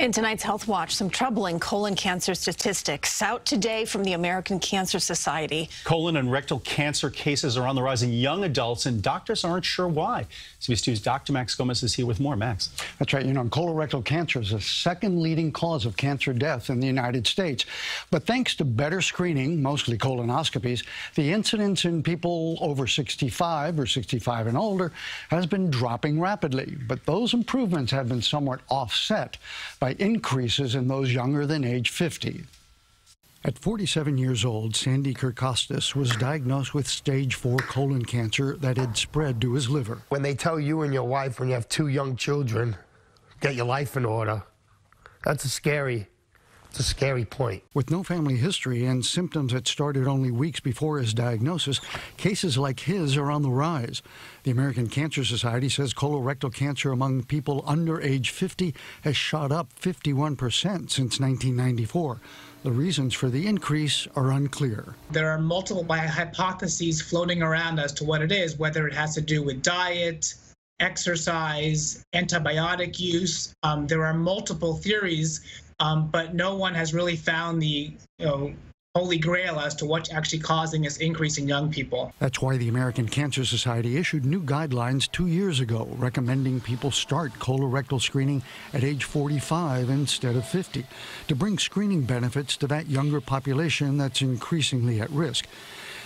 In tonight's Health Watch, some troubling colon cancer statistics out today from the American Cancer Society. Colon and rectal cancer cases are on the rise in young adults, and doctors aren't sure why. CBS2's Dr. Max Gomez is here with more. Max. That's right. You know, colorectal cancer is the second leading cause of cancer death in the United States. But thanks to better screening, mostly colonoscopies, the incidence in people over 65 or 65 and older has been dropping rapidly. But those improvements have been somewhat offset by increases in those younger than age 50. At 47 years old, Sandy Kirkostis was diagnosed with stage 4 colon cancer that had spread to his liver. When they tell you and your wife, when you have two young children, get your life in order, that's a scary point. With no family history and symptoms that started only weeks before his diagnosis, cases like his are on the rise. The American Cancer Society says colorectal cancer among people under age 50 has shot up 51% since 1994. The reasons for the increase are unclear. There are multiple hypotheses floating around as to what it is, whether it has to do with diet, exercise, antibiotic use. There are multiple theories, but no one has really found the holy grail as to what's actually causing this increase in young people. That's why the American Cancer Society issued new guidelines 2 years ago, recommending people start colorectal screening at age 45 instead of 50 to bring screening benefits to that younger population that's increasingly at risk.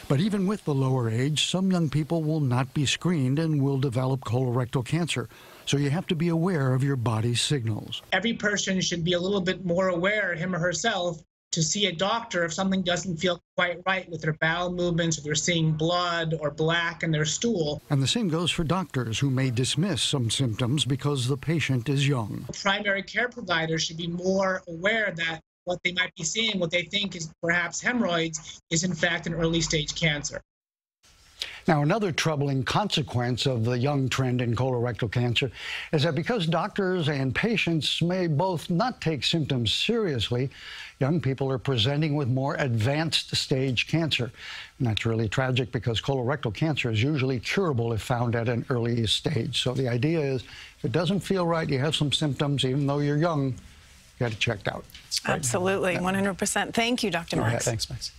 But even with the lower age, some young people will not be screened and will develop colorectal cancer. So you have to be aware of your body's signals. Every person should be a little bit more aware, him or herself, to see a doctor if something doesn't feel quite right with their bowel movements, if they're seeing blood or black in their stool. And the same goes for doctors who may dismiss some symptoms because the patient is young. Primary care providers should be more aware that what they might be seeing, what they think is perhaps hemorrhoids, is in fact an early stage cancer. Now, another troubling consequence of the young trend in colorectal cancer is that because doctors and patients may both not take symptoms seriously, young people are presenting with more advanced stage cancer. And that's really tragic because colorectal cancer is usually curable if found at an early stage. So the idea is, if it doesn't feel right, you have some symptoms, even though you're young, you got it checked out. Absolutely, 100%. Thank you, Dr. Max. Thanks, Max.